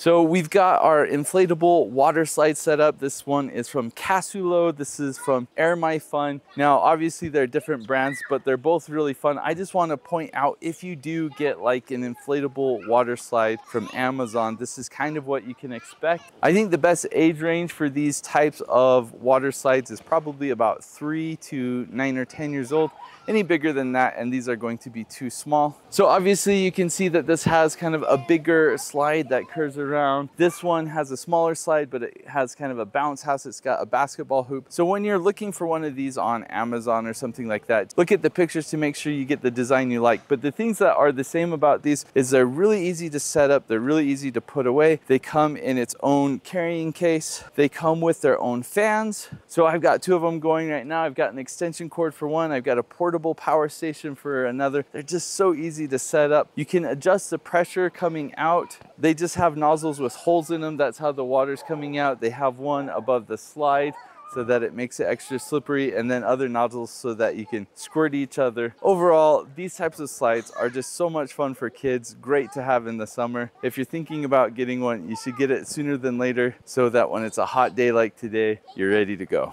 So we've got our inflatable water slide set up. This one is from Casulo. This is from Air My Fun. Now, obviously they're different brands, but they're both really fun. I just want to point out, if you do get like an inflatable water slide from Amazon, this is kind of what you can expect. I think the best age range for these types of water slides is probably about 3 to 9 or 10 years old. Any bigger than that, and these are going to be too small. So obviously you can see that this has kind of a bigger slide that curves around. This one has a smaller slide, but it has kind of a bounce house. It's got a basketball hoop. So when you're looking for one of these on Amazon or something like that, look at the pictures to make sure you get the design you like. But the things that are the same about these is they're really easy to set up. They're really easy to put away. They come in its own carrying case. They come with their own fans. So I've got two of them going right now. I've got an extension cord for one. I've got a portable power station for another. They're just so easy to set up. You can adjust the pressure coming out. They just have nozzles with holes in them. That's how the water's coming out. They have one above the slide so that it makes it extra slippery, and then other nozzles so that you can squirt each other. Overall, these types of slides are just so much fun for kids. Great to have in the summer. If you're thinking about getting one, you should get it sooner than later so that when it's a hot day like today, you're ready to go.